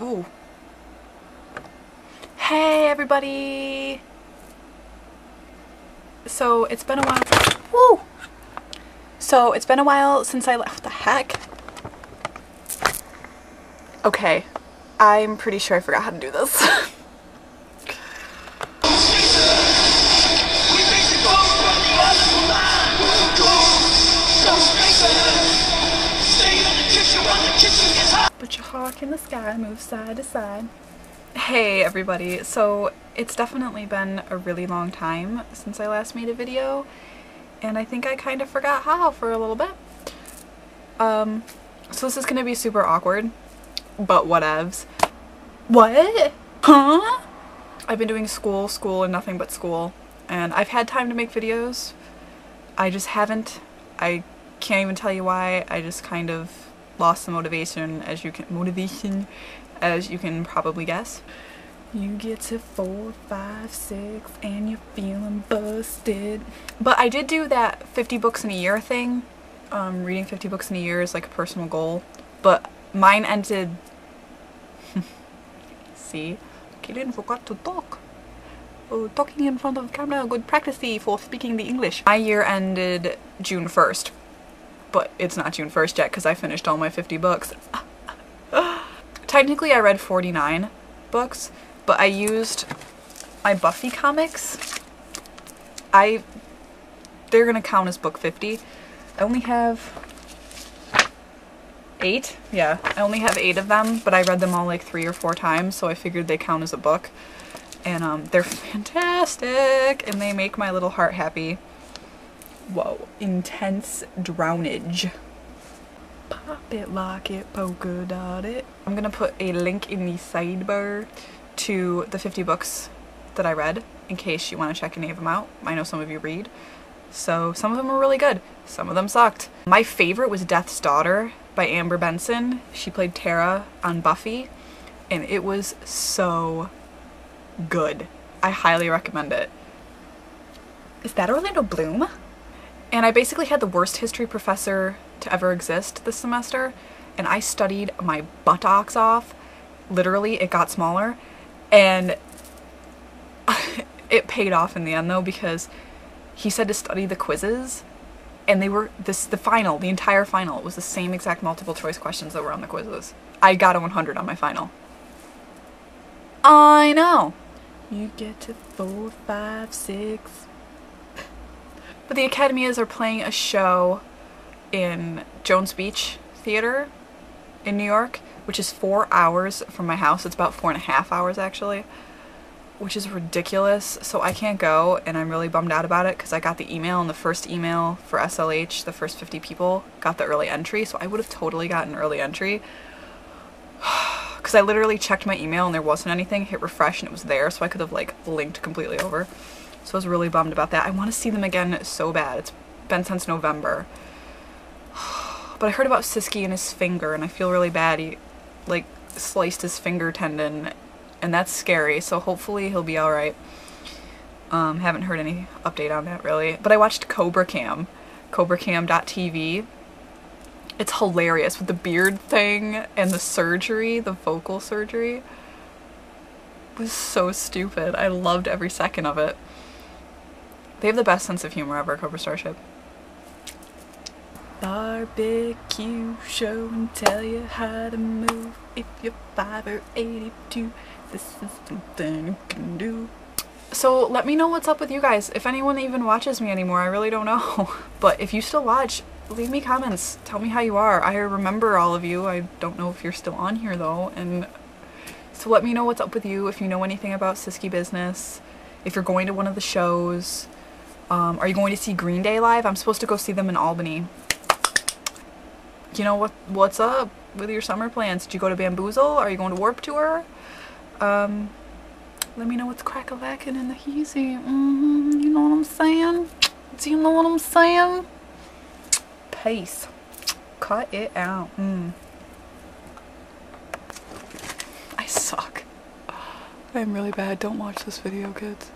Ooh. Hey everybody! So it's been a while. Woo! So it's been a while since I left. What the heck? Okay, I'm pretty sure I forgot how to do this. But your hawk in the sky moves side to side. Hey everybody, so it's definitely been a really long time since I last made a video, and I think I kind of forgot how for a little bit. So this is gonna be super awkward, but whatevs. What? Huh? I've been doing school, and nothing but school, and I've had time to make videos. I just haven't. I can't even tell you why. I just kind of lost the motivation as you can probably guess. You get to 4, 5, 6 and you're feeling busted. But I did do that 50 books in a year thing. Reading 50 books in a year is like a personal goal, but mine ended see, Kaylin forgot to talk. Oh, talking in front of the camera, good practice for speaking the English. My year ended June 1st. But it's not June 1st yet because I finished all my 50 books. Technically I read 49 books, but I used my Buffy comics. They're gonna count as book 50. I only have 8. Yeah, I only have 8 of them, but I read them all like 3 or 4 times, so I figured they count as a book. And they're fantastic, and they make my little heart happy. Whoa, intense drownage. Pop it, lock it, polka dot it. I'm gonna put a link in the sidebar to the 50 books that I read in case you want to check any of them out. I know some of you read, so some of them were really good, some of them sucked. My favorite was Death's Daughter by Amber Benson. She played Tara on Buffy, and it was so good. I highly recommend it. Is that Orlando Bloom? And I basically had the worst history professor to ever exist this semester, and I studied my buttocks off. Literally, it got smaller, and it paid off in the end though, because he said to study the quizzes, and they were the entire final was the same exact multiple choice questions that were on the quizzes. I got a 100 on my final. I know. You get to 4, 5, 6. But the Academias are playing a show in Jones Beach Theater in New York, which is 4 hours from my house. It's about 4.5 hours actually, which is ridiculous, so I can't go, and I'm really bummed out about it because I got the email, and the first email for SLH, the first 50 people got the early entry, so I would have totally gotten early entry because I literally checked my email and there wasn't anything, hit refresh and it was there, so I could have like linked completely over. So I was really bummed about that. I want to see them again so bad. It's been since November. But I heard about Siski and his finger, and I feel really bad. He, like, sliced his finger tendon, and that's scary, so hopefully he'll be alright. Haven't heard any update on that, really. But I watched CobraCam.tv. It's hilarious, with the beard thing and the surgery, the vocal surgery. It was so stupid. I loved every second of it. They have the best sense of humor ever, Cobra Starship. Barbecue show and tell you how to move if you're 5 or 82. This is something you can do. So let me know what's up with you guys. If anyone even watches me anymore, I really don't know. But if you still watch, leave me comments. Tell me how you are. I remember all of you. I don't know if you're still on here though. And so let me know what's up with you, if you know anything about Siski business, if you're going to one of the shows. Are you going to see Green Day live? I'm supposed to go see them in Albany. You know what's up with your summer plans? Did you go to Bamboozle? Are you going to Warped Tour? Let me know what's crack-a-lackin' in the heezy. You know what I'm saying? Do you know what I'm saying? Peace. Cut it out. I suck. I'm really bad. Don't watch this video, kids.